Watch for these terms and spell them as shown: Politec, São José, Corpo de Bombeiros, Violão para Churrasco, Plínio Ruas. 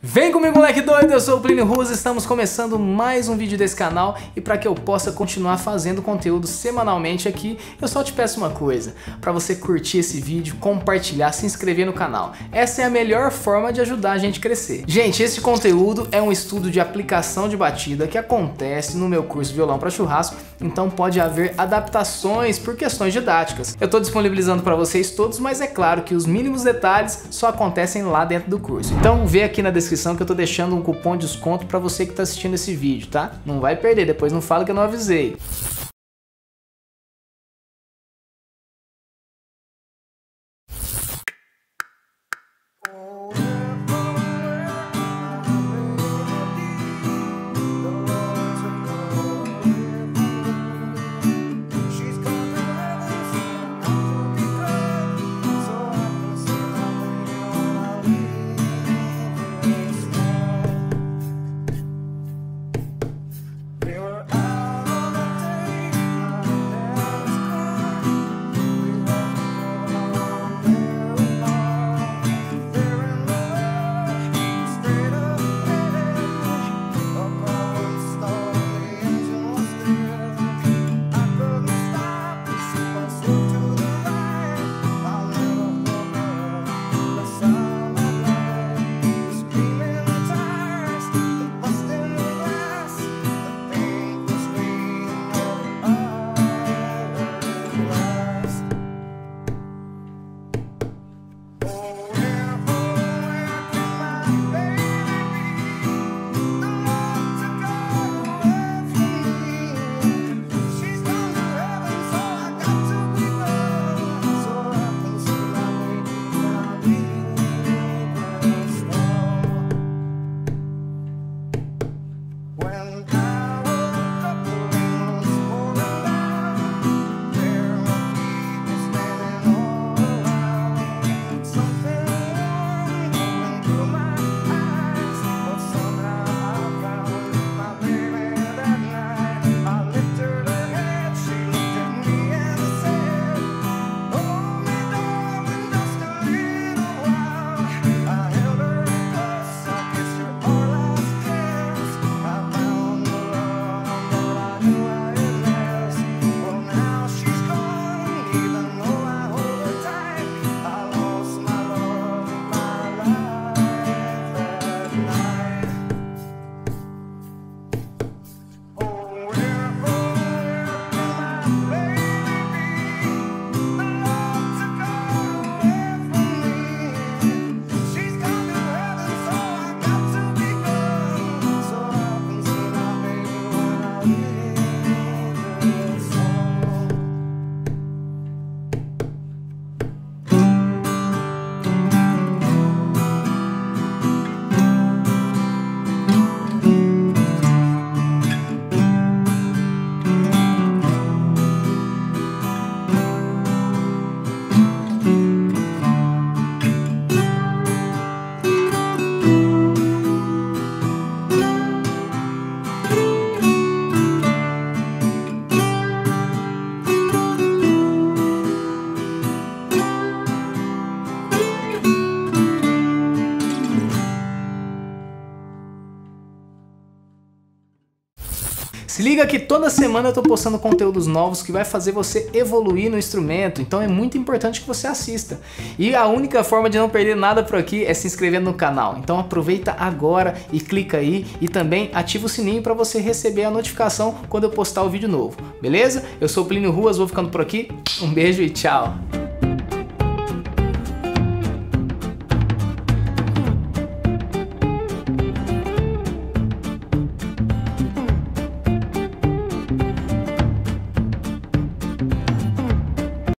Vem comigo, moleque doido, eu sou o Plínio Ruas, estamos começando mais um vídeo desse canal e para que eu possa continuar fazendo conteúdo semanalmente aqui, eu só te peço uma coisa, para você curtir esse vídeo, compartilhar, se inscrever no canal. Essa é a melhor forma de ajudar a gente a crescer. Gente, esse conteúdo é um estudo de aplicação de batida que acontece no meu curso Violão para Churrasco, então pode haver adaptações por questões didáticas. Eu estou disponibilizando para vocês todos, mas é claro que os mínimos detalhes só acontecem lá dentro do curso. Então vê aqui na descrição que eu tô deixando um cupom de desconto pra você que tá assistindo esse vídeo, tá? Não vai perder, depois não fala que eu não avisei. Se liga que toda semana eu tô postando conteúdos novos que vai fazer você evoluir no instrumento, então é muito importante que você assista. E a única forma de não perder nada por aqui é se inscrevendo no canal, então aproveita agora e clica aí e também ativa o sininho para você receber a notificação quando eu postar o vídeo novo, beleza? Eu sou o Plínio Ruas, vou ficando por aqui, um beijo e tchau!